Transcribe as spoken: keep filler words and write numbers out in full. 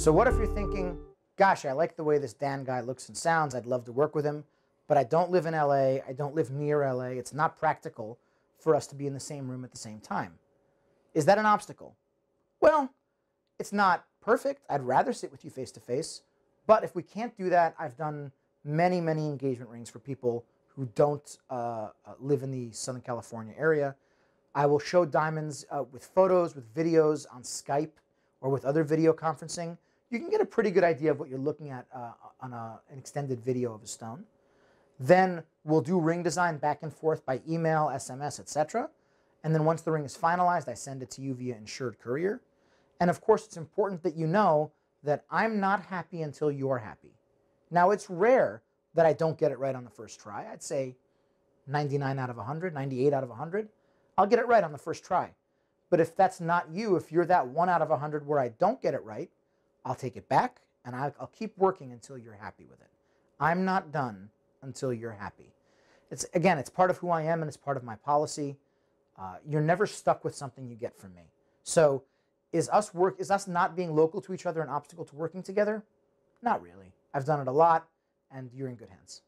So what if you're thinking, gosh, I like the way this Dan guy looks and sounds. I'd love to work with him, but I don't live in L A. I don't live near L A. It's not practical for us to be in the same room at the same time. Is that an obstacle? Well, it's not perfect. I'd rather sit with you face to face. But if we can't do that, I've done many, many engagement rings for people who don't uh, live in the Southern California area. I will show diamonds uh, with photos, with videos on Skype or with other video conferencing. You can get a pretty good idea of what you're looking at uh, on a, an extended video of a stone. Then we'll do ring design back and forth by email, S M S, et cetera. And then once the ring is finalized, I send it to you via insured courier. And of course, it's important that you know that I'm not happy until you're happy. Now, it's rare that I don't get it right on the first try. I'd say ninety-nine out of one hundred, ninety-eight out of one hundred. I'll get it right on the first try. But if that's not you, if you're that one out of one hundred where I don't get it right, I'll take it back, and I'll, I'll keep working until you're happy with it. I'm not done until you're happy. It's, again, it's part of who I am, and it's part of my policy. Uh, you're never stuck with something you get from me. So is us, work, is us not being local to each other an obstacle to working together? Not really. I've done it a lot, and you're in good hands.